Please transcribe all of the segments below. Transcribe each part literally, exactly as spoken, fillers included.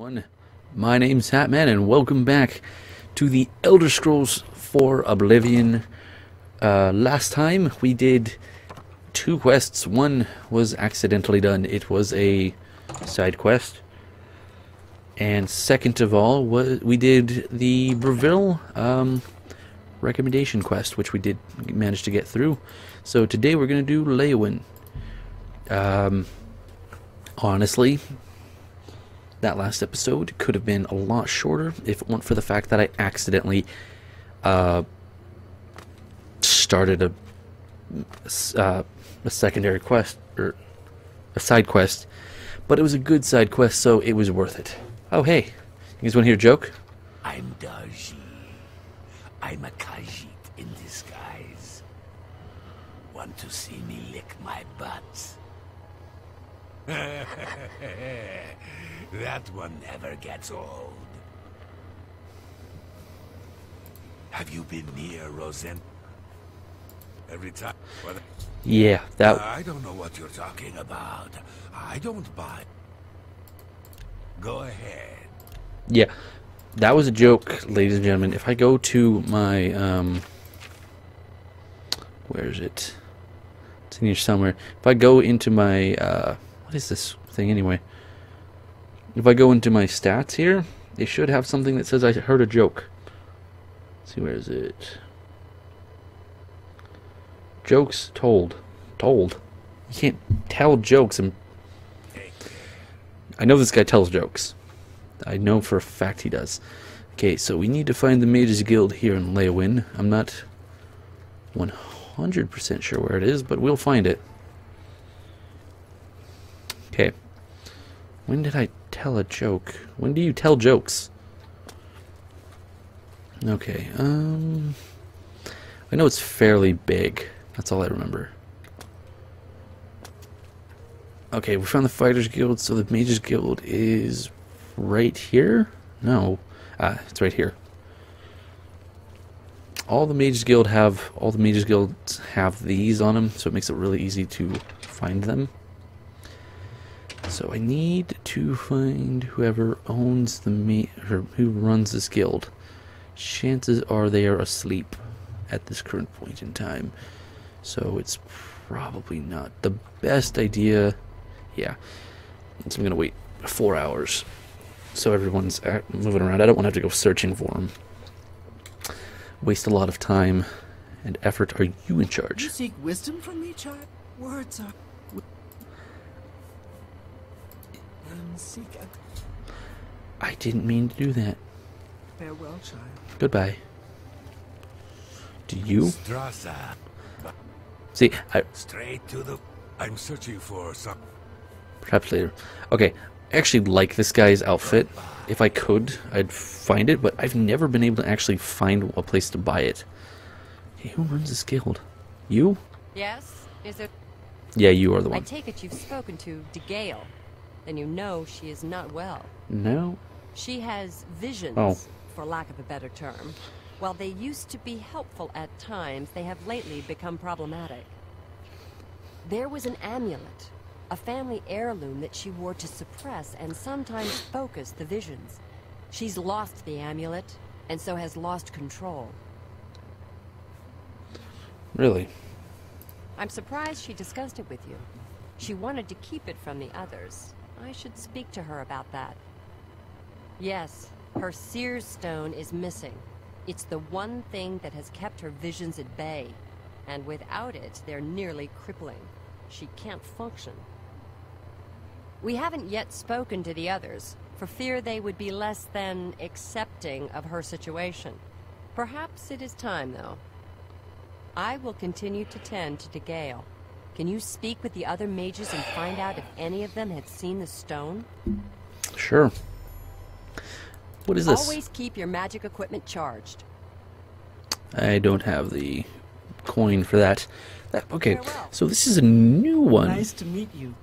Everyone, my name's Hatman and welcome back to the Elder Scrolls four Oblivion. Uh, last time we did two quests. One was accidentally done. It was a side quest. And second of all, we did the Bravil um, recommendation quest, which we did manage to get through. So today we're going to do Leyawiin. Um, honestly, that last episode could have been a lot shorter if it weren't for the fact that I accidentally uh, started a, uh, a secondary quest, or a side quest, but it was a good side quest, so it was worth it. Oh, hey, you guys want to hear a joke? I'm Darji. I'm a Khajiit in disguise. Want to see me lick my butt? That one never gets old. Have you been near Rosen? Every time. Well, yeah, that. I don't know what you're talking about. I don't buy. Go ahead. Yeah, that was a joke, ladies and gentlemen. If I go to my um, where is it? It's in here somewhere. If I go into my uh, what is this thing anyway? If I go into my stats here, they should have something that says I heard a joke. Let's see, where is it? Jokes told. Told. You can't tell jokes. And I know this guy tells jokes. I know for a fact he does. Okay, so we need to find the Mage's Guild here in Leyawiin. I'm not one hundred percent sure where it is, but we'll find it. Okay. When did I tell a joke? When do you tell jokes? Okay, um... I know it's fairly big. That's all I remember. Okay, we found the Fighters Guild, so the Mages Guild is right here? No. Ah, it's right here. All the Mages Guild have... All the Mages Guilds have these on them, so it makes it really easy to find them. So I need to find whoever owns the ma- or who runs this guild. Chances are they are asleep at this current point in time. So it's probably not the best idea. Yeah. So I'm going to wait four hours so everyone's at, moving around. I don't want to have to go searching for them. Waste a lot of time and effort. Are you in charge? You seek wisdom from me, child? Words are... I didn't mean to do that. Farewell, child. Goodbye. Do you? See, I... Straight to the... I'm searching for some... Perhaps later. Okay, I actually like this guy's outfit. If I could, I'd find it, but I've never been able to actually find a place to buy it. Hey, who runs this guild? You? Yes, is it... Yeah, you are the one. I take it you've spoken to Dagail. And you know she is not well. No. She has visions, oh. for lack of a better term. While they used to be helpful at times, they have lately become problematic. There was an amulet, a family heirloom that she wore to suppress and sometimes focus the visions. She's lost the amulet, and so has lost control. Really? I'm surprised she discussed it with you. She wanted to keep it from the others. I should speak to her about that. Yes, her Sear Stone is missing. It's the one thing that has kept her visions at bay. And without it, they're nearly crippling. She can't function. We haven't yet spoken to the others, for fear they would be less than accepting of her situation. Perhaps it is time, though. I will continue to tend to Dagail. Can you speak with the other mages and find out if any of them had seen the stone? Sure. What is this? Always keep your magic equipment charged. I don't have the coin for that. that okay, so this is a new one. Nice to meet you.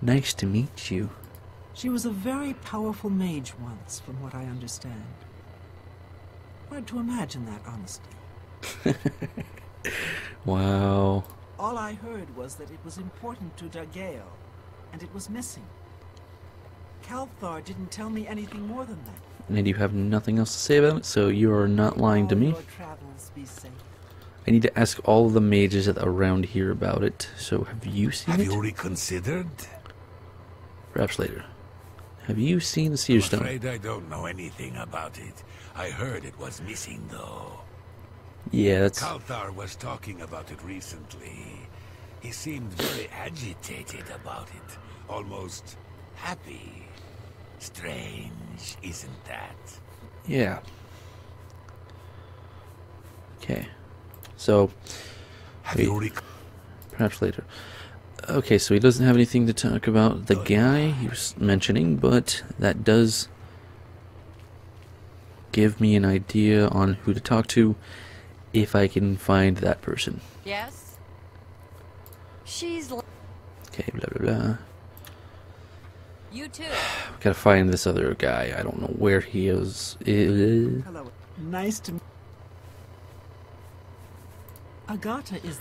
Nice to meet you. She was a very powerful mage once, from what I understand. Hard to imagine that, honestly. Wow. All I heard was that it was important to Dagail, and it was missing. Kalthar didn't tell me anything more than that. And you have nothing else to say about it, so you are not lying to me. I need to ask all of the mages around here about it. So have you seen have it? Have you reconsidered? Perhaps later. Have you seen the Sear Stone? I'm afraid I don't know anything about it. I heard it was missing, though. Yeah, that's... Kalthar was talking about it recently. He seemed very agitated about it. Almost happy. Strange, isn't that? Yeah. Okay. So, wait, perhaps later. Okay, so he doesn't have anything to talk about the guy he was mentioning, but that does give me an idea on who to talk to if I can find that person. Yes. She's okay, blah blah blah. You too. We gotta find this other guy. I don't know where he is. Hello. Nice to meet Agatha is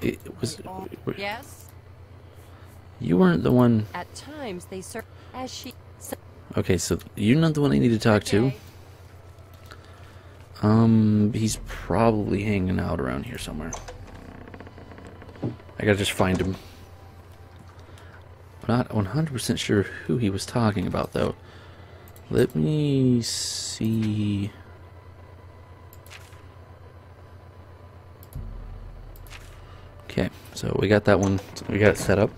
the... It was... Yes? You weren't the one... At times they serve as she... Okay, so you're not the one I need to talk okay. to. Um, he's probably hanging out around here somewhere. I gotta just find him. I'm not one hundred percent sure who he was talking about, though. Let me see... Okay, so we got that one, we got it set up.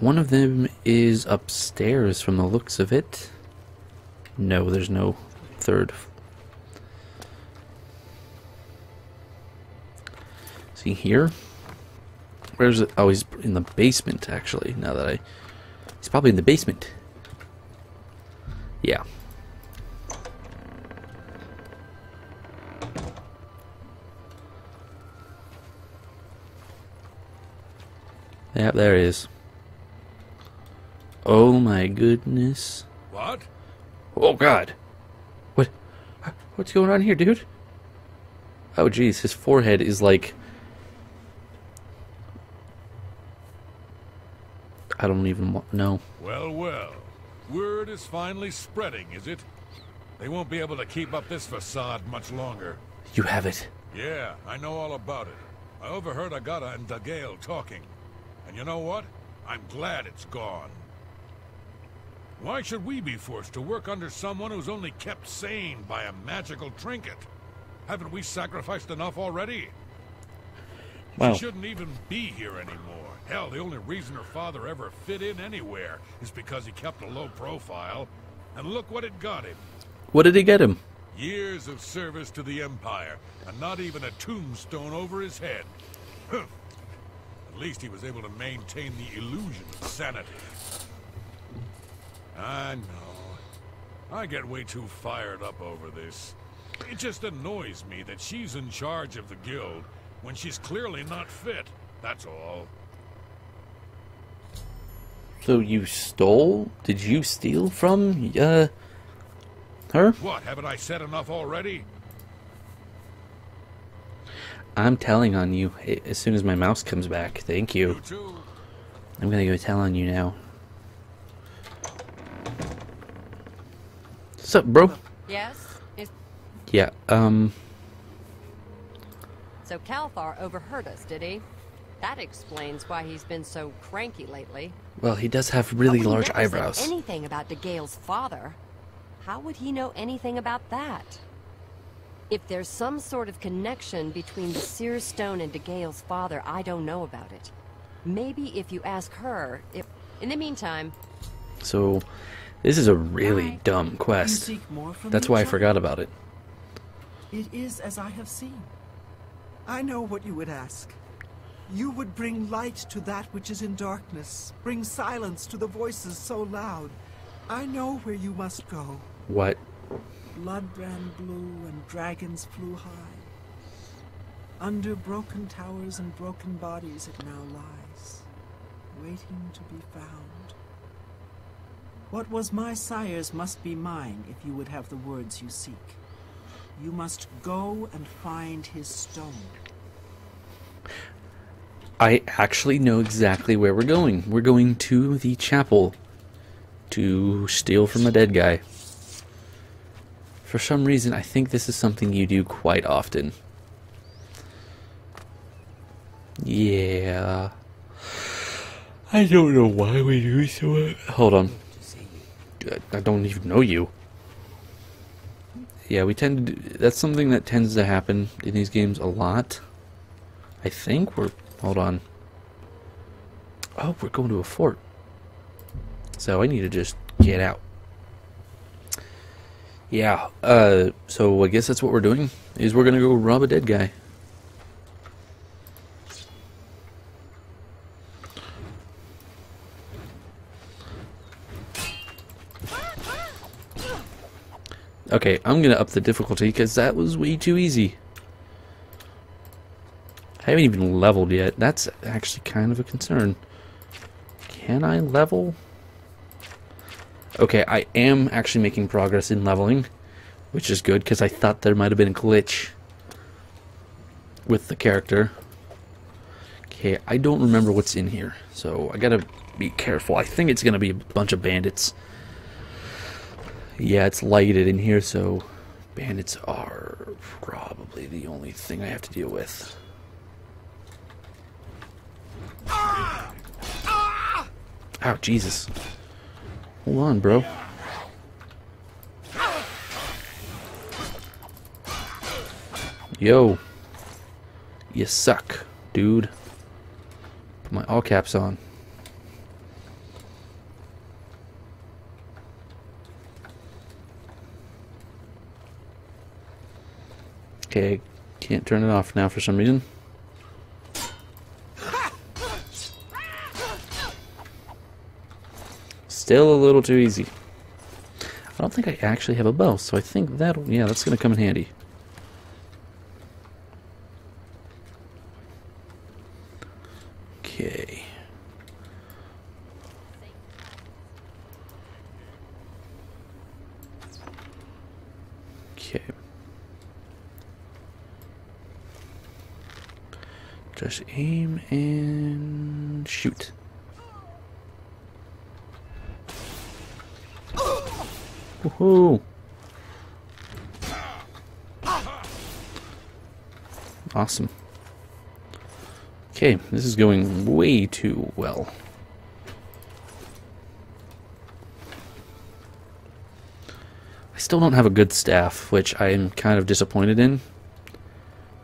One of them is upstairs from the looks of it. No, there's no third. See here? Where's it? Oh, he's in the basement, actually, now that I... He's probably in the basement. Yeah. Yep, there he is. Oh my goodness. What? Oh god. What? What's going on here, dude? Oh jeez, his forehead is like... I don't even want... No. Well, well. Word is finally spreading, is it? They won't be able to keep up this facade much longer. You have it. Yeah, I know all about it. I overheard Agatha and Dagail talking. And you know what? I'm glad it's gone. Why should we be forced to work under someone who's only kept sane by a magical trinket? Haven't we sacrificed enough already? Wow. She shouldn't even be here anymore. Hell, the only reason her father ever fit in anywhere is because he kept a low profile. And look what it got him. What did he get him? Years of service to the Empire, and not even a tombstone over his head. Huh. At least he was able to maintain the illusion of sanity. I know. I get way too fired up over this. It just annoys me that she's in charge of the guild when she's clearly not fit. That's all. So you stole? Did you steal from, uh, her? What, haven't I said enough already? I'm telling on you as soon as my mouse comes back. Thank you. you I'm gonna go tell on you now. What's up, bro? Yes. Yeah. Um. So Kalthar overheard us, did he? That explains why he's been so cranky lately. Well, he does have really but we large never eyebrows. Said anything about DeGale's father? How would he know anything about that? If there's some sort of connection between the Sear Stone and DeGale's father, I don't know about it. Maybe if you ask her, if... In the meantime... So, this is a really I, dumb quest. That's why I forgot about it. It is as I have seen. I know what you would ask. You would bring light to that which is in darkness. Bring silence to the voices so loud. I know where you must go. What? Bloodbrand blew and dragons flew high. Under broken towers and broken bodies it now lies, waiting to be found. What was my sire's must be mine if you would have the words you seek. You must go and find his stone. I actually know exactly where we're going. We're going to the chapel. to steal from a dead guy. For some reason, I think this is something you do quite often. Yeah. I don't know why we do so. Hold on. I don't even know you. Yeah, we tend to do, that's something that tends to happen in these games a lot. I think we're... Hold on. Oh, we're going to a fort. So I need to just get out. Yeah, uh, so I guess that's what we're doing, is we're going to go rob a dead guy. Okay, I'm going to up the difficulty because that was way too easy. I haven't even leveled yet. That's actually kind of a concern. Can I level? Okay, I am actually making progress in leveling, which is good because I thought there might have been a glitch with the character. Okay, I don't remember what's in here, so I got to be careful. I think it's going to be a bunch of bandits. Yeah, it's lighted in here, so bandits are probably the only thing I have to deal with. Ow, Jesus. Hold on, bro. Yo. You suck, dude. Put my all caps on. Okay, can't turn it off now for some reason. Still a little too easy. I don't think I actually have a bow, so I think that'll... Yeah, that's going to come in handy. Okay. Okay. Just aim and shoot. Woohoo! Awesome. Okay, this is going way too well. I still don't have a good staff, which I am kind of disappointed in.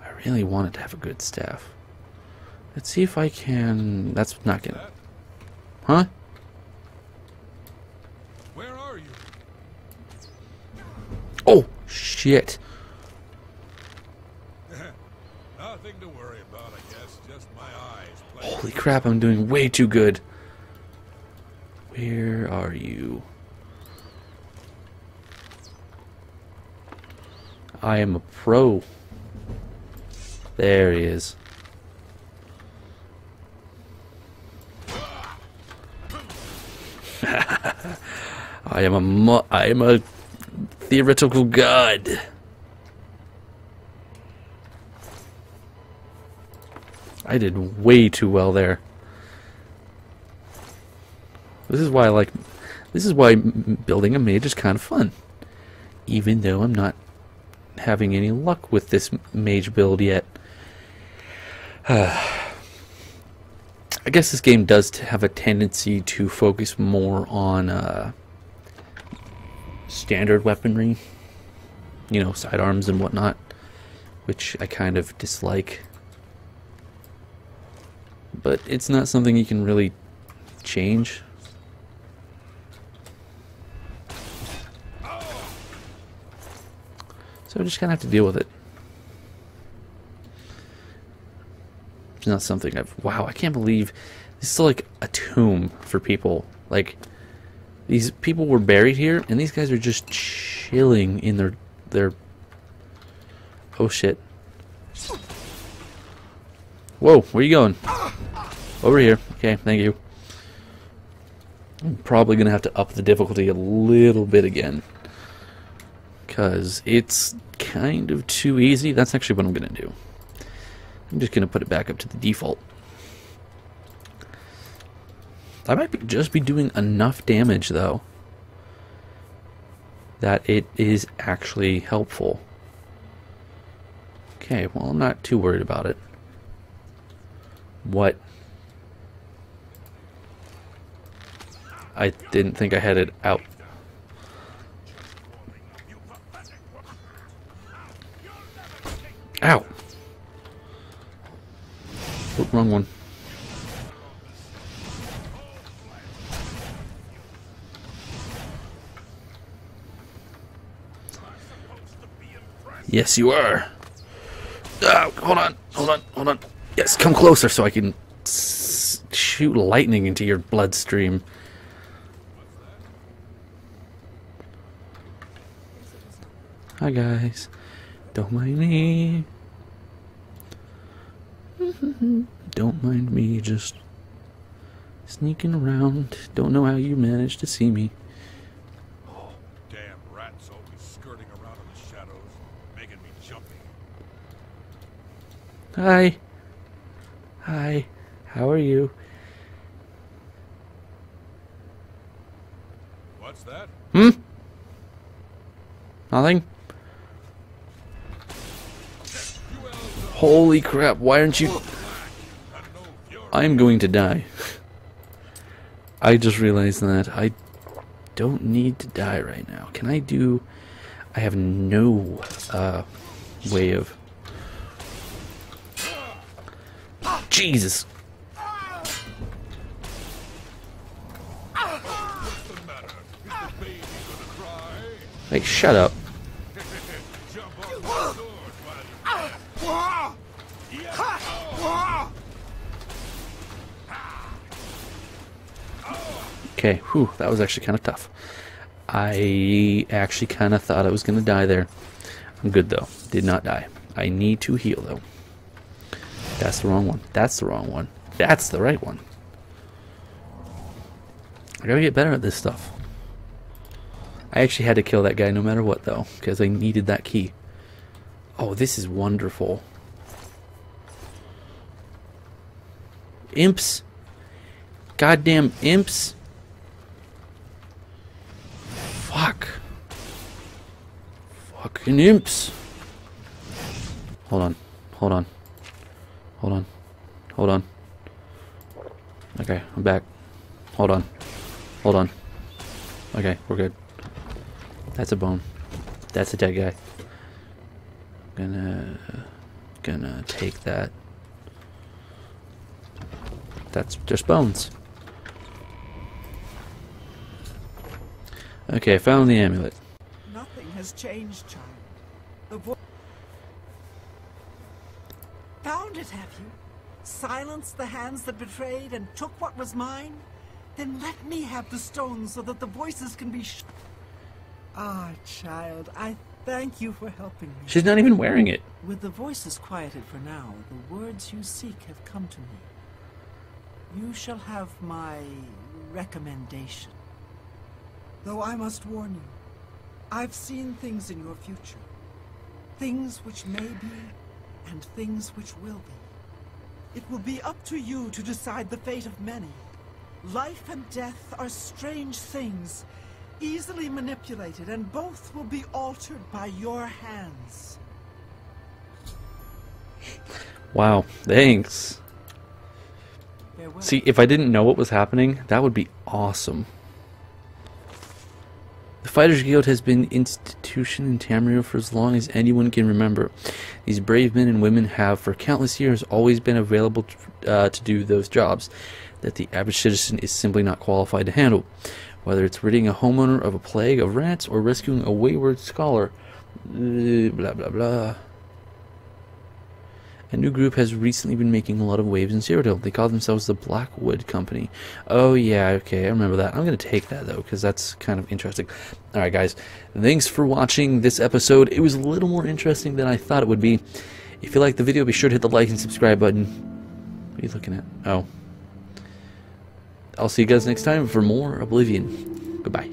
I really wanted to have a good staff. Let's see if I can... That's not gonna... Huh? Where are you? Oh, shit. Nothing to worry about, I guess. Just my eyes. Holy crap, I'm doing way too good. Where are you? I am a pro. There he is. I am a mo I am a theoretical god. I did way too well there. This is why I like. This is why building a mage is kind of fun, even though I'm not having any luck with this mage build yet. I guess this game does have a tendency to focus more on uh, standard weaponry, you know, sidearms and whatnot, which I kind of dislike. But it's not something you can really change. So I just kind of have to deal with it. It's not something I've... Wow, I can't believe... This is like a tomb for people. Like, these people were buried here, and these guys are just chilling in their... their... Oh, shit. Whoa, where are you going? Over here. Okay, thank you. I'm probably going to have to up the difficulty a little bit again. Because it's kind of too easy. That's actually what I'm going to do. I'm just going to put it back up to the default. I might be, just be doing enough damage, though. that it is actually helpful. Okay, well, I'm not too worried about it. What? I didn't think I had it out. Ow! Oh, wrong one. Yes, you are. Oh, hold on, hold on, hold on. Yes, come closer so I can s shoot lightning into your bloodstream. Hi, guys. Don't mind me. Don't mind me, just sneaking around. Don't know how you managed to see me. Oh, damn rats always skirting around in the shadows, making me jumpy. Hi. Hi. How are you? What's that? Hmm? Nothing? Holy crap, why aren't you... I'm going to die. I just realized that I don't need to die right now. Can I do... I have no uh, way of... Jesus! Hey, shut up. Okay, whew, that was actually kind of tough. I actually kind of thought I was going to die there. I'm good, though. Did not die. I need to heal, though. That's the wrong one. That's the wrong one. That's the right one. I gotta get better at this stuff. I actually had to kill that guy no matter what, though, because I needed that key. Oh, this is wonderful. Imps. Goddamn imps. Fuck. Fucking imps. Hold on. Hold on. Hold on. Hold on. Okay, I'm back. Hold on. Hold on. Okay, we're good. That's a bone. That's a dead guy. Gonna... Gonna take that. That's just bones. Okay, I found the amulet. Nothing has changed, child. The voice found it, have you? Silenced the hands that betrayed and took what was mine? Then let me have the stone so that the voices can be sh... Ah, child, I thank you for helping me. She's not even wearing it. With the voices quieted for now, the words you seek have come to me. You shall have my recommendation. Though I must warn you, I've seen things in your future. Things which may be, and things which will be. It will be up to you to decide the fate of many. Life and death are strange things, easily manipulated, and both will be altered by your hands. Wow, thanks. Farewell. See, if I didn't know what was happening, that would be awesome. The Fighters Guild has been an institution in Tamriel for as long as anyone can remember. These brave men and women have, for countless years, always been available to, uh, to do those jobs that the average citizen is simply not qualified to handle. Whether it's ridding a homeowner of a plague of rats or rescuing a wayward scholar, blah blah blah. A new group has recently been making a lot of waves in Cyrodiil. They call themselves the Blackwood Company. Oh, yeah, okay, I remember that. I'm going to take that, though, because that's kind of interesting. All right, guys, thanks for watching this episode. It was a little more interesting than I thought it would be. If you liked the video, be sure to hit the like and subscribe button. What are you looking at? Oh. I'll see you guys next time for more Oblivion. Goodbye.